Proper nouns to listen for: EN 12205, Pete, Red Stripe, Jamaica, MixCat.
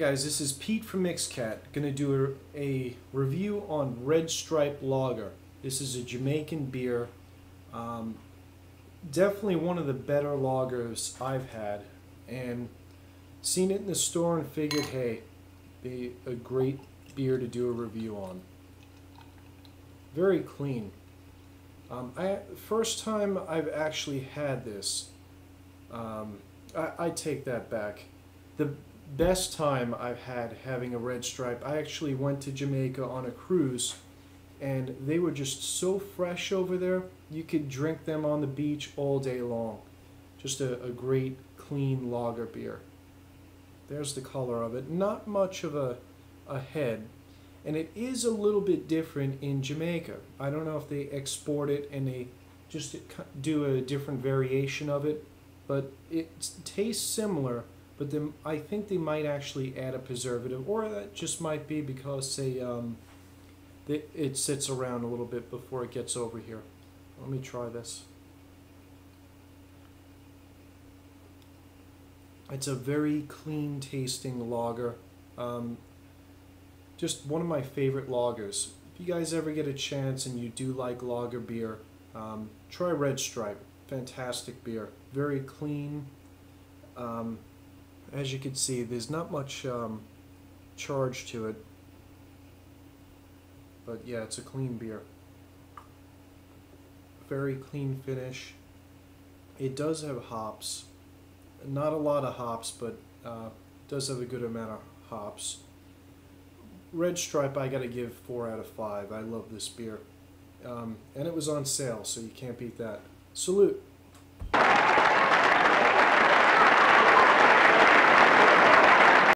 guys, this is Pete from MixCat, gonna do a review on Red Stripe Lager. This is a Jamaican beer, definitely one of the better lagers I've had, and seen it in the store and figured, hey, be a great beer to do a review on. Very clean. First time I've actually had this. I take that back. The best time I've had having a Red Stripe, I actually went to Jamaica on a cruise, and they were just so fresh over there. You could drink them on the beach all day long. Just a great, clean lager beer. There's the color of it. Not much of a head, and it is a little bit different in Jamaica. I don't know if they export it and they just do a different variation of it, but it tastes similar. But then I think they might actually add a preservative, or that just might be because it sits around a little bit before it gets over here. Let me try this. It's a very clean tasting lager. Just one of my favorite lagers. If you guys ever get a chance and you do like lager beer, try Red Stripe. Fantastic beer. Very clean. As you can see, there's not much charge to it, but yeah, it's a clean beer. Very clean finish. It does have hops, not a lot of hops, but it does have a good amount of hops. Red Stripe, I gotta give 4 out of 5. I love this beer, and it was on sale, so you can't beat that. Salute.